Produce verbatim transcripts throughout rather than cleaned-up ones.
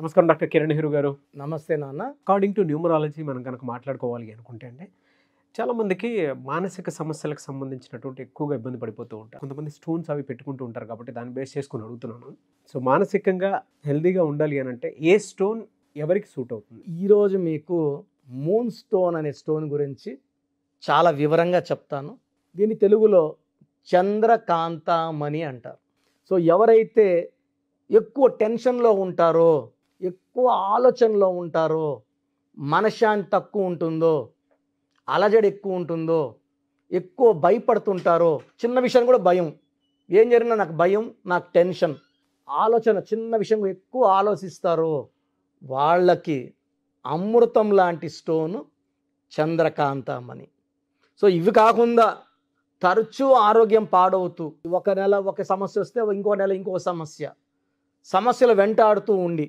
Namaskaram Doctor Kiran Hirugaru. Namaste Nana. According to numerology, మనం గనక మాట్లాడుకోవాలి అనుకుంటే అంటే చాలా మందికి మానసిక సమస్యలకు సంబంధించినటువంటి ఎక్కువగా ఇబ్బంది పడిపోతూ ఉంటారు. కొంతమంది స్టోన్స్ అవి పెట్టుకుంటూ ఉంటారు కాబట్టి దాన్ని బేస్ చేసుకొని అడుగుతున్నాను. సో మానసికంగా హెల్దీగా ఉండాలి అని అంటే ఏ స్టోన్ ఎవరికి సూట్ అవుతుంది? ఈరోజు మీకు మూన్ స్టోన్ అనే స్టోన్ గురించి చాలా వివరంగా చెప్తాను. దీన్ని తెలుగులో చంద్రకాంత మణి అంటారు. సో ఎవరైతే ఎక్కువ టెన్షన్లో ఉంటారో, ఎక్కువ ఆలోచనలో ఉంటారో, మనశ్శాంతి తక్కువ ఉంటుందో, అలజడి ఎక్కువ ఉంటుందో, ఎక్కువ భయపడుతుంటారో, చిన్న విషయం కూడా భయం, ఏం జరిగినా నాకు భయం, నాకు టెన్షన్, ఆలోచన, చిన్న విషయం ఎక్కువ ఆలోచిస్తారో వాళ్ళకి అమృతం లాంటి స్టోను చంద్రకాంతమణి. సో ఇవి కాకుండా తరచూ ఆరోగ్యం పాడవుతూ, ఒక నెల ఒక సమస్య వస్తే ఇంకో నెల ఇంకో సమస్య, సమస్యలు వెంటాడుతూ ఉండి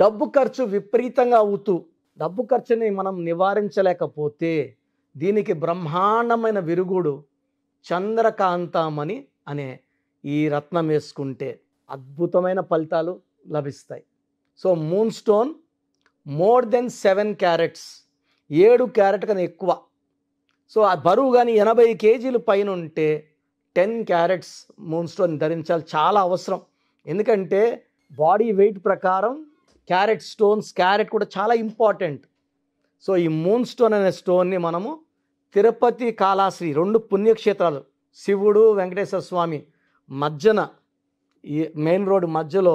డబ్బు ఖర్చు విపరీతంగా అవుతూ డబ్బు ఖర్చుని మనం నివారించలేకపోతే దీనికి బ్రహ్మాండమైన విరుగుడు చంద్రకాంతమణి అనే ఈ రత్నం వేసుకుంటే అద్భుతమైన ఫలితాలు లభిస్తాయి. So moon stone more than seven carats, ఏడు క్యారెట్ కన్నా ఎక్కువ. సో ఆ బరువు కానీ ఎనభై కేజీలు పైన ఉంటే టెన్ క్యారెట్స్ మూన్ స్టోన్ ధరించాలి, చాలా అవసరం. ఎందుకంటే బాడీ వెయిట్ ప్రకారం క్యారెట్ స్టోన్స్, క్యారెట్ కూడా చాలా ఇంపార్టెంట్. సో ఈ మూన్ స్టోన్ అనే స్టోన్ని మనము తిరుపతి, కాళాశ్రీ రెండు పుణ్యక్షేత్రాలు, శివుడు వెంకటేశ్వర స్వామి మధ్యన ఈ మెయిన్ రోడ్డు మధ్యలో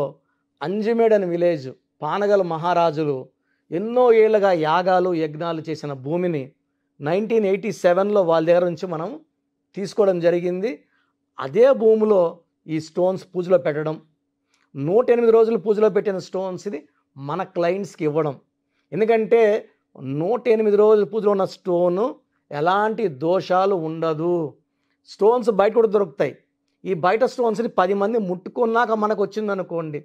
అంజిమేడ్ అనే విలేజ్, పానగల మహారాజులు ఎన్నో ఏళ్ళుగా యాగాలు యజ్ఞాలు చేసిన భూమిని నైన్టీన్ ఎయిటీ సెవెన్లో వాళ్ళ దగ్గర నుంచి మనం తీసుకోవడం జరిగింది. అదే భూమిలో ఈ స్టోన్స్ పూజలో పెట్టడం, నూట ఎనిమిది రోజులు పూజలో పెట్టిన స్టోన్స్ ఇది మన క్లయింట్స్కి ఇవ్వడం. ఎందుకంటే నూట ఎనిమిది రోజులు పూజలో ఉన్న స్టోను ఎలాంటి దోషాలు ఉండదు. స్టోన్స్ బయట కూడా దొరుకుతాయి. ఈ బయట స్టోన్స్ని పది మంది ముట్టుకున్నాక మనకు వచ్చిందనుకోండి,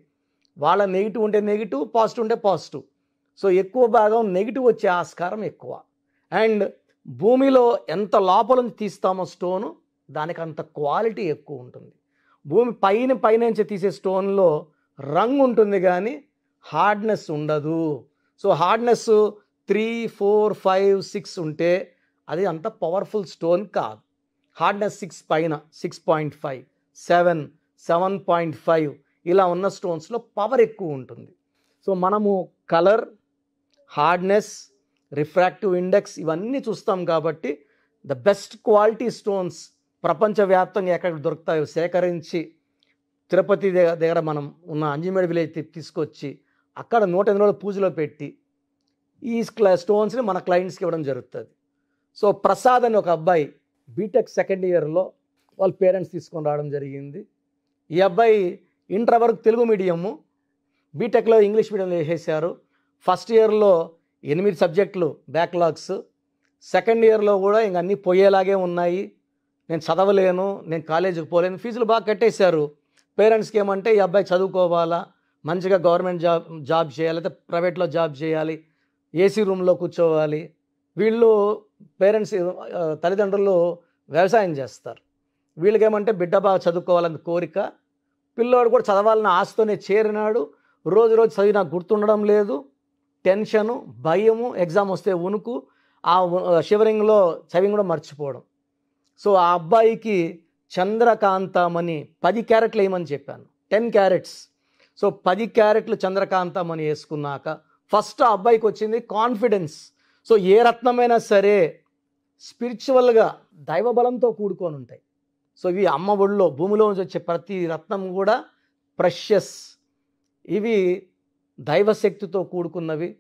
వాళ్ళ నెగిటివ్ ఉంటే నెగిటివ్, పాజిటివ్ ఉంటే పాజిటివ్. సో ఎక్కువ భాగం నెగిటివ్ వచ్చే ఆస్కారం ఎక్కువ. అండ్ భూమిలో ఎంత లోపల నుంచి తీస్తామో స్టోను దానికి అంత క్వాలిటీ ఎక్కువ ఉంటుంది. భూమి పైన పైనుంచి తీసే స్టోన్లో రంగు ఉంటుంది కానీ హార్డ్నెస్ ఉండదు. So hardness three four five six ఉంటే అది అంత పవర్ఫుల్ స్టోన్ కాదు. హార్డ్నెస్ సిక్స్ పైన, six point five seven seven point five ఇలా ఉన్న స్టోన్స్లో పవర్ ఎక్కువ ఉంటుంది. సో మనము కలర్, హార్డ్నెస్, రిఫ్రాక్టివ్ ఇండెక్స్ ఇవన్నీ చూస్తాం కాబట్టి ద బెస్ట్ క్వాలిటీ స్టోన్స్ ప్రపంచవ్యాప్తంగా ఎక్కడ దొరుకుతాయో సేకరించి తిరుపతి దగ్గర దగ్గర మనం ఉన్న అంజిమేడ్ విలేజ్ తీసుకొచ్చి అక్కడ నూట ఎనిమిది రోజులు పూజలో పెట్టి ఈ స్టోన్స్ని మన క్లయింట్స్కి ఇవ్వడం జరుగుతుంది. సో ప్రసాద్ అని ఒక అబ్బాయి బీటెక్ సెకండ్ ఇయర్లో వాళ్ళ పేరెంట్స్ తీసుకొని రావడం జరిగింది. ఈ అబ్బాయి ఇంటర్ వరకు తెలుగు మీడియము, బీటెక్లో ఇంగ్లీష్ మీడియంలో వేసేసారు. ఫస్ట్ ఇయర్లో ఎనిమిది సబ్జెక్టులు బ్యాక్లాగ్స్, సెకండ్ ఇయర్లో కూడా ఇంక అన్నీ పోయేలాగే ఉన్నాయి. నేను చదవలేను, నేను కాలేజీకి పోలేను, ఫీజులు బాగా కట్టేశారు. పేరెంట్స్కి ఏమంటే ఈ అబ్బాయి చదువుకోవాలా, మంచిగా గవర్నమెంట్ జాబ్ జాబ్ చేయాలి, అయితే ప్రైవేట్లో జాబ్ చేయాలి, ఏసీ రూమ్లో కూర్చోవాలి. వీళ్ళు పేరెంట్స్ తల్లిదండ్రులు వ్యవసాయం చేస్తారు. వీళ్ళకేమంటే బిడ్డ బాగా చదువుకోవాలని కోరిక, పిల్లోడు కూడా చదవాలని ఆశతోనే చేరినాడు. రోజు రోజు చదివి నాకు గుర్తుండడం లేదు, టెన్షను, భయము, ఎగ్జామ్ వస్తే ఉనుకు, ఆ షివరింగ్లో చదివి కూడా మర్చిపోవడం. సో ఆ అబ్బాయికి చంద్రకాంతమణి పది క్యారెట్లు వేయమని చెప్పాను, టెన్ క్యారెట్స్. సో పది క్యారెట్లు చంద్రకాంతమణి వేసుకున్నాక ఫస్ట్ ఆ అబ్బాయికి వచ్చింది కాన్ఫిడెన్స్. సో ఏ రత్నమైనా సరే స్పిరిచువల్గా దైవబలంతో కూడుకొని ఉంటాయి. సో ఇవి అమ్మ ఒడిలో భూమిలో నుంచి వచ్చే ప్రతి రత్నం కూడా ప్రెషస్, ఇవి దైవశక్తితో కూడుకున్నవి.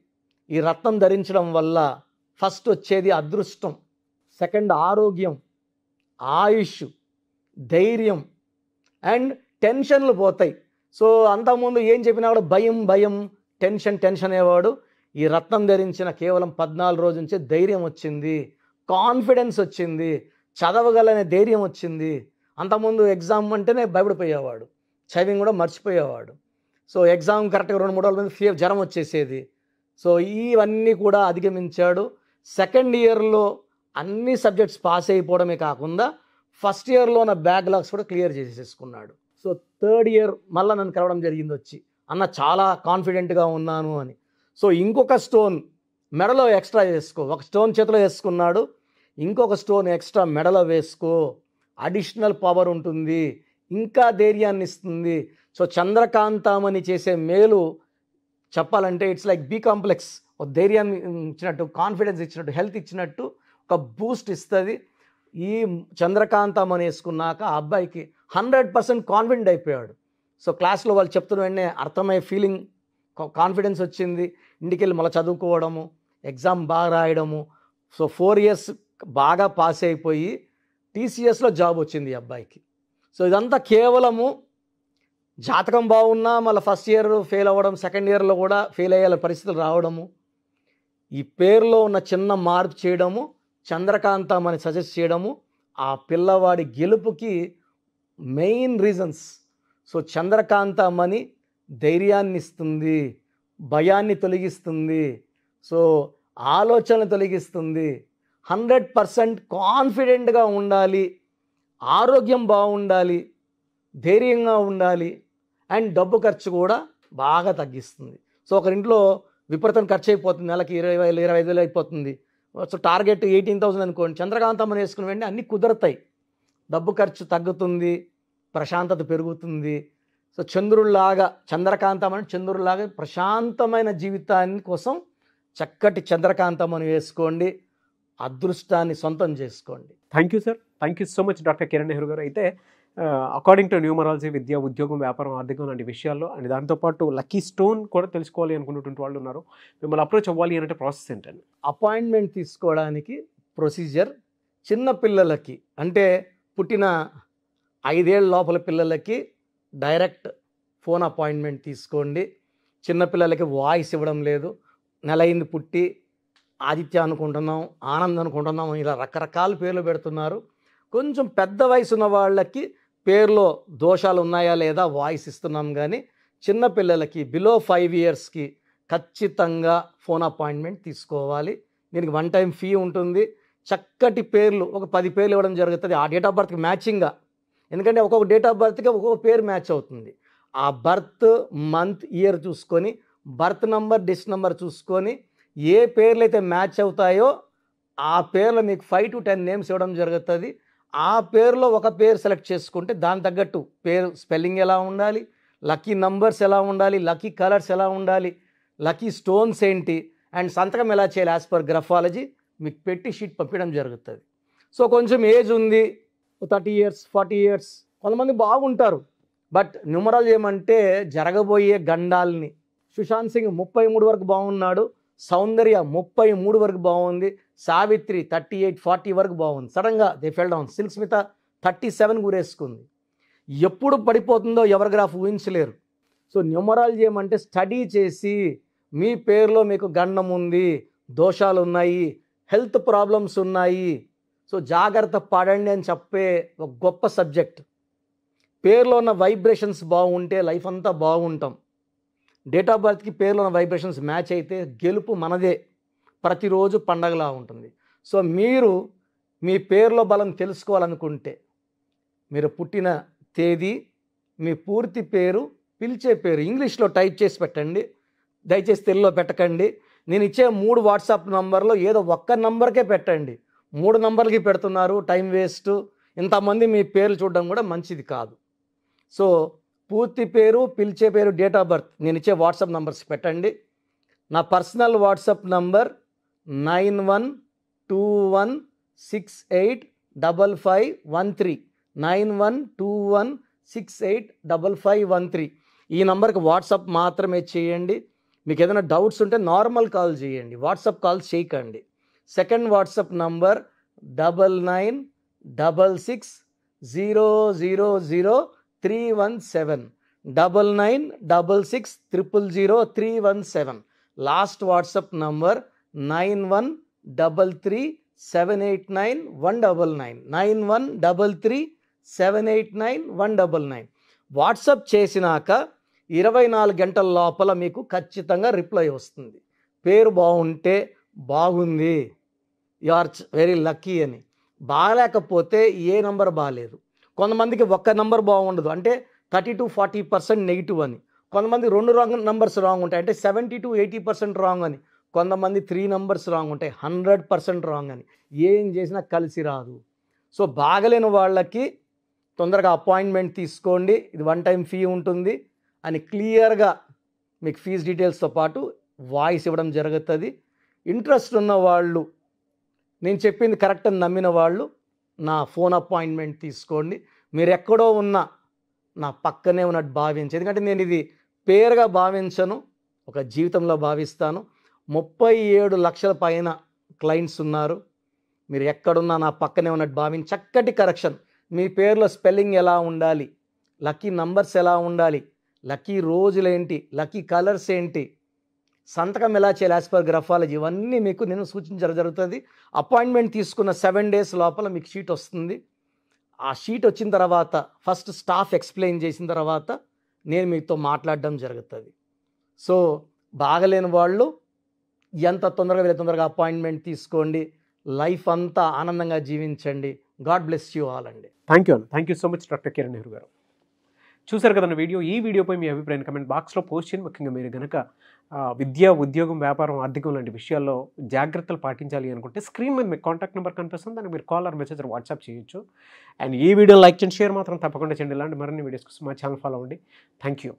ఈ రత్నం ధరించడం వల్ల ఫస్ట్ వచ్చేది అదృష్టం, సెకండ్ ఆరోగ్యం, ఆయుష్, ధైర్యం, అండ్ టెన్షన్లు పోతాయి. సో అంతకుముందు ఏం చెప్పినా కూడా భయం భయం టెన్షన్ టెన్షన్ అనేవాడు, ఈ రత్నం ధరించిన కేవలం పద్నాలుగు రోజు నుంచే ధైర్యం వచ్చింది, కాన్ఫిడెన్స్ వచ్చింది, చదవగలనే ధైర్యం వచ్చింది. అంతకుముందు ఎగ్జామ్ అంటేనే భయపడిపోయేవాడు, చదివింగ్ కూడా మర్చిపోయేవాడు. సో ఎగ్జామ్ కరెక్ట్గా రెండు మూడు రోజుల మీద ఫీవర్ జ్వరం వచ్చేసేది. సో ఇవన్నీ కూడా అధిగమించాడు. సెకండ్ ఇయర్లో అన్ని సబ్జెక్ట్స్ పాస్ అయిపోవడమే కాకుండా ఫస్ట్ ఇయర్లో ఉన్న బ్యాక్లాగ్స్ కూడా క్లియర్ చేసేసుకున్నాడు. సో థర్డ్ ఇయర్ మళ్ళీ నన్ను కలవడం జరిగింది వచ్చి, అన్న చాలా కాన్ఫిడెంట్గా ఉన్నాను అని. సో ఇంకొక స్టోన్ మెడలో ఎక్స్ట్రా వేసుకో, ఒక స్టోన్ చేతిలో వేసుకున్నాడు, ఇంకొక స్టోన్ ఎక్స్ట్రా మెడలో వేసుకో, అడిషనల్ పవర్ ఉంటుంది, ఇంకా ధైర్యాన్ని ఇస్తుంది. సో చంద్రకాంతమణి చేసే మేలు చెప్పాలంటే ఇట్స్ లైక్ బి కాంప్లెక్స్, ఒక ధైర్యాన్ని ఇచ్చినట్టు, కాన్ఫిడెన్స్ ఇచ్చినట్టు, హెల్త్ ఇచ్చినట్టు ఒక బూస్ట్ ఇస్తుంది. ఈ చంద్రకాంతమణి వేసుకున్నాక ఆ అబ్బాయికి హండ్రెడ్ పర్సెంట్ కాన్ఫిడెంట్ అయిపోయాడు. సో క్లాస్లో వాళ్ళు చెప్తున్న వెంటనే అర్థమయ్యే ఫీలింగ్, కాన్ఫిడెన్స్ వచ్చింది. ఇంటికి వెళ్ళి మళ్ళీ చదువుకోవడము, ఎగ్జామ్ బాగా రాయడము. సో ఫోర్ ఇయర్స్ బాగా పాస్ అయిపోయి టీసీఎస్లో జాబ్ వచ్చింది ఈ అబ్బాయికి. సో ఇదంతా కేవలము జాతకం బాగున్నా, మళ్ళీ ఫస్ట్ ఇయర్ ఫెయిల్ అవ్వడం, సెకండ్ ఇయర్లో కూడా ఫెయిల్ అయ్యే పరిస్థితులు రావడము, ఈ పేరులో ఉన్న చిన్న మార్పు చేయడము, చంద్రకాంతమణి సజెస్ట్ చేయడము ఆ పిల్లవాడి గెలుపుకి మెయిన్ రీజన్స్. సో చంద్రకాంతమణి ధైర్యాన్ని ఇస్తుంది, భయాన్ని తొలగిస్తుంది, సో ఆలోచనలు తొలగిస్తుంది. హండ్రెడ్ పర్సెంట్ కాన్ఫిడెంట్గా ఉండాలి, ఆరోగ్యం బాగుండాలి, ధైర్యంగా ఉండాలి, అండ్ డబ్బు ఖర్చు కూడా బాగా తగ్గిస్తుంది. సో ఒకరింట్లో విపరీతం ఖర్చు అయిపోతుంది, నెలకి ఇరవై వేలు ఇరవై ఐదు వేలు అయిపోతుంది. సో టార్గెట్ ఎయిటీన్ థౌసండ్ అనుకోండి, చంద్రకాంతమణి వేసుకుని వెంటనే అన్నీ కుదరతాయి, డబ్బు ఖర్చు తగ్గుతుంది, ప్రశాంతత పెరుగుతుంది. సో చంద్రుడిలాగా చంద్రకాంతమణి చంద్రుడిలాగా ప్రశాంతమైన జీవితాన్ని కోసం చక్కటి చంద్రకాంతమణి వేసుకోండి, అదృష్టాన్ని సొంతం చేసుకోండి. Thank you sir, thank you so much doctor Kiran Nehru garu. అయితే అకార్డింగ్ టు న్యూమరాలజీ విద్య, ఉద్యోగం, వ్యాపారం, ఆర్థికం లాంటి విషయాల్లో అండ్ దాంతోపాటు లక్కీ స్టోన్ కూడా తెలుసుకోవాలి అనుకున్నటువంటి వాళ్ళు ఉన్నారు. మిమ్మల్ని అప్రోచ్ అవ్వాలి అంటే ప్రాసెస్ ఏంటండి? అపాయింట్మెంట్ తీసుకోవడానికి ప్రొసీజర్ చిన్నపిల్లలకి, అంటే పుట్టిన ఐదేళ్ళ లోపల పిల్లలకి డైరెక్ట్ ఫోన్ అపాయింట్మెంట్ తీసుకోండి. చిన్నపిల్లలకి వాయిస్ ఇవ్వడం లేదు, నెలయింది పుట్టి ఆదిత్య అనుకుంటున్నాం, ఆనంద్ అనుకుంటున్నాం, ఇలా రకరకాల పేర్లు పెడుతున్నారు. కొంచెం పెద్ద వయసు ఉన్న వాళ్ళకి పేర్లో దోషాలు ఉన్నాయా లేదా వాయిస్ ఇస్తున్నాం, కానీ చిన్నపిల్లలకి బిలో ఫైవ్ ఇయర్స్కి ఖచ్చితంగా ఫోన్ అపాయింట్మెంట్ తీసుకోవాలి. దీనికి వన్ టైం ఫీ ఉంటుంది. చక్కటి పేర్లు ఒక పది పేర్లు ఇవ్వడం జరుగుతుంది, ఆ డేట్ ఆఫ్ బర్త్కి మ్యాచింగ్గా, ఎందుకంటే ఒక్కొక్క డేట్ ఆఫ్ బర్త్కి ఒక్కొక్క పేరు మ్యాచ్ అవుతుంది. ఆ బర్త్ మంత్ ఇయర్ చూసుకొని, బర్త్ నెంబర్ డిస్ట్ నెంబర్ చూసుకొని, ఏ పేర్లు అయితే మ్యాచ్ అవుతాయో ఆ పేర్లో మీకు ఫైవ్ టు టెన్ నేమ్స్ ఇవ్వడం జరుగుతుంది. ఆ పేరులో ఒక పేరు సెలెక్ట్ చేసుకుంటే దాని తగ్గట్టు పేరు స్పెల్లింగ్ ఎలా ఉండాలి, లక్కీ నంబర్స్ ఎలా ఉండాలి, లక్కీ కలర్స్ ఎలా ఉండాలి, లక్కీ స్టోన్స్ ఏంటి, అండ్ సంతకం ఎలా చేయాలి యాజ్ పర్ గ్రఫాలజీ మీకు పెట్టి షీట్ పంపించడం జరుగుతుంది. సో కొంచెం ఏజ్ ఉంది, థర్టీ ఇయర్స్ ఫార్టీ ఇయర్స్ కొంతమంది బాగుంటారు, బట్ న్యూమరాలజీ ఏమంటే జరగబోయే గండాలని. సుశాంత్ సింగ్ ముప్పై మూడు వరకు బాగున్నాడు, సౌందర్య ముప్పై మూడు వరకు బాగుంది, సావిత్రి థర్టీ ఎయిట్ ఫార్టీ వరకు బాగుంది, సడన్గా they fell down. Silk Smitha thirty seven గురేసుకుంది. ఎప్పుడు పడిపోతుందో ఎవరి గ్రాఫ్ ఊహించలేరు. సో న్యూమరాలజీ ఏమంటే స్టడీ చేసి మీ పేరులో మీకు గండం ఉంది, దోషాలు ఉన్నాయి, హెల్త్ ప్రాబ్లమ్స్ ఉన్నాయి, సో జాగ్రత్త పడండి అని చెప్పే ఒక గొప్ప సబ్జెక్ట్. పేర్లో ఉన్న వైబ్రేషన్స్ బాగుంటే లైఫ్ అంతా బాగుంటాం. డేట్ ఆఫ్ బర్త్కి పేర్లో ఉన్న వైబ్రేషన్స్ మ్యాచ్ అయితే గెలుపు మనదే, ప్రతిరోజు పండగలా ఉంటుంది. సో మీరు మీ పేర్లో బలం తెలుసుకోవాలనుకుంటే మీరు పుట్టిన తేదీ, మీ పూర్తి పేరు, పిలిచే పేరు ఇంగ్లీష్లో టైప్ చేసి పెట్టండి, దయచేసి తెలుగులో పెట్టకండి. నేను ఇచ్చే మూడు వాట్సాప్ నంబర్లో ఏదో ఒక్క నంబర్కే పెట్టండి, మూడు నంబర్లకి పెడుతున్నారు, టైం వేస్ట్. ఇంతమంది మీ పేర్లు చూడడం కూడా మంచిది కాదు. సో పూర్తి పేరు, పిలిచే పేరు, డేట్ ఆఫ్ బర్త్ నేను ఇచ్చే వాట్సాప్ నంబర్స్ పెట్టండి. నా personal WhatsApp number nine one two one six eight double five one three nine one two one six eight double five one three ఈ నంబర్కి వాట్సాప్ మాత్రమే చేయండి. మీకు ఏదైనా డౌట్స్ ఉంటే నార్మల్ కాల్ చేయండి, వాట్సాప్ కాల్ చేయకండి. Second WhatsApp number double nine double six zero zero zero three one seven double nine double six triple zero three one seven last WhatsApp number nine one double three seven eight nine one double nine nine one double three seven eight nine one double nine WhatsApp చేసినాక ఇరవై నాలుగు గంటల లోపల మీకు ఖచ్చితంగా reply వస్తుంది. పేరు బాగుంటే బాగుంది, యు ఆర్ వెరీ లక్కీ అని, బాగలేకపోతే ఏ నంబర్ బాగలేదు. కొంతమందికి ఒక్క నంబర్ బాగుండదు, అంటే thirty to forty percent negative అని, కొంతమంది రెండు రాంగ్ నంబర్స్ రాంగ్ ఉంటాయి అంటే seventy to eighty percent wrong అని, కొంతమంది three నంబర్స్ రాంగ్ ఉంటాయి one hundred percent రాంగ్ అని. ఏం చేసినా కలిసి రాదు. సో బాగలేని వాళ్ళకి తొందరగా అపాయింట్మెంట్ తీసుకోండి, ఇది వన్ టైం ఫీ ఉంటుంది అని క్లియర్గా మీకు ఫీజు డీటెయిల్స్తో పాటు వాయిస్ ఇవ్వడం జరుగుతుంది. ఇంట్రెస్ట్ ఉన్న వాళ్ళు, నేను చెప్పింది కరెక్ట్ అని నమ్మిన వాళ్ళు నా ఫోన్ అపాయింట్మెంట్ తీసుకోండి. మీరు ఎక్కడో ఉన్న నా పక్కనే ఉన్నట్టు భావించి, ఎందుకంటే నేను ఇది పేరుగా భావించను, ఒక జీవితంలో భావిస్తాను. ముప్పై ఏడు లక్షల పైన క్లయింట్స్ ఉన్నారు. మీరు ఎక్కడున్నా నా పక్కనే ఉన్నట్టు భావించి చక్కటి కరెక్షన్, మీ పేరులో స్పెల్లింగ్ ఎలా ఉండాలి, లక్కీ నంబర్స్ ఎలా ఉండాలి, లక్కీ రోజులేంటి, లక్కీ కలర్స్ ఏంటి, సంతకం ఎలా చేయాలి యాజ్ పర్ గ్రఫాలజీ, ఇవన్నీ మీకు నేను సూచించడం జరుగుతుంది. అపాయింట్మెంట్ తీసుకున్న సెవెన్ డేస్ లోపల మీకు షీట్ వస్తుంది. ఆ షీట్ వచ్చిన తర్వాత ఫస్ట్ స్టాఫ్ ఎక్స్ప్లెయిన్ చేసిన తర్వాత నేను మీతో మాట్లాడడం జరుగుతుంది. సో బాగలేని వాళ్ళు ఎంత తొందరగా వెళ్ళే తొందరగా అపాయింట్మెంట్ తీసుకోండి, లైఫ్ అంతా ఆనందంగా జీవించండి. గాడ్ బ్లెస్ యూ ఆల్ అండి. థ్యాంక్ యూ అన్న. Thank you so much doctor Kiran Nehru garu. చూశారు కదన్న వీడియో. ఈ వీడియోపై మీ అభిప్రాయం కమెంట్ బాక్స్లో పోస్ట్ చేయండి. ముఖ్యంగా మీరు కనుక విద్య, ఉద్యోగం, వ్యాపారం, ఆర్థికం లాంటి విషయాల్లో జాగ్రత్తలు పాటించాలి అనుకుంటే స్క్రీన్ మీద మీకు కాంటాక్ట్ నెంబర్ కనిపిస్తుంది, దానికి మీరు కాల్ ఆర్ మెసేజ్ వాట్సాప్ చేయొచ్చు. అండ్ ఈ వీడియో లైక్ చేయండి, షేర్ మాత్రం తప్పకుండా చేయండి. ఇలాంటి మరిన్ని వీడియోస్ కోసం మా ఛానల్ ఫాలో అవ్వండి. Thank you.